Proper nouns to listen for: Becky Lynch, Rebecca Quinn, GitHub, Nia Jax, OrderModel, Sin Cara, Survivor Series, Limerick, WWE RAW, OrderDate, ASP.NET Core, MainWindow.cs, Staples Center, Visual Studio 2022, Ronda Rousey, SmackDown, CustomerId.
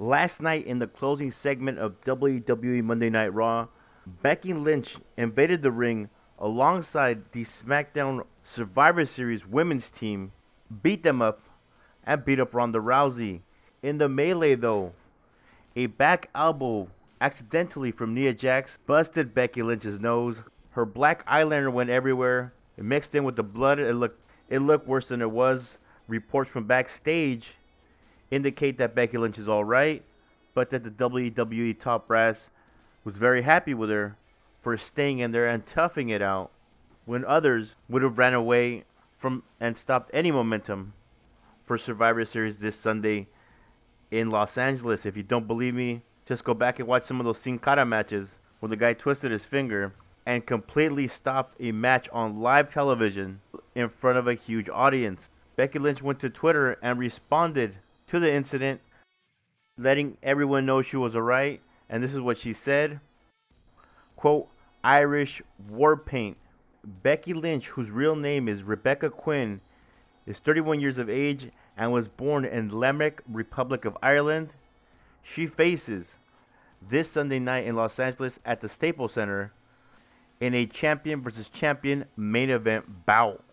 Last night in the closing segment of WWE Monday Night Raw, Becky Lynch invaded the ring alongside the SmackDown Survivor Series women's team, beat them up, and beat up Ronda Rousey. In the melee though, a back elbow accidentally from Nia Jax busted Becky Lynch's nose. Her black eyeliner went everywhere. It mixed in with the blood. It looked worse than it was. Reports from backstage indicate that Becky Lynch is all right, but that the WWE top brass was very happy with her for staying in there and toughing it out when others would have ran away from and stopped any momentum for Survivor Series this Sunday in Los Angeles. If you don't believe me, just go back and watch some of those Sin Cara matches where the guy twisted his finger and completely stopped a match on live television in front of a huge audience. Becky Lynch went to Twitter and responded to the incident, letting everyone know she was alright, and this is what she said, quote, "Irish war paint. Becky Lynch, whose real name is Rebecca Quinn, is 31 years of age and was born in Limerick, Republic of Ireland. She faces this Sunday night in Los Angeles at the Staples Center in a champion versus champion main event bout."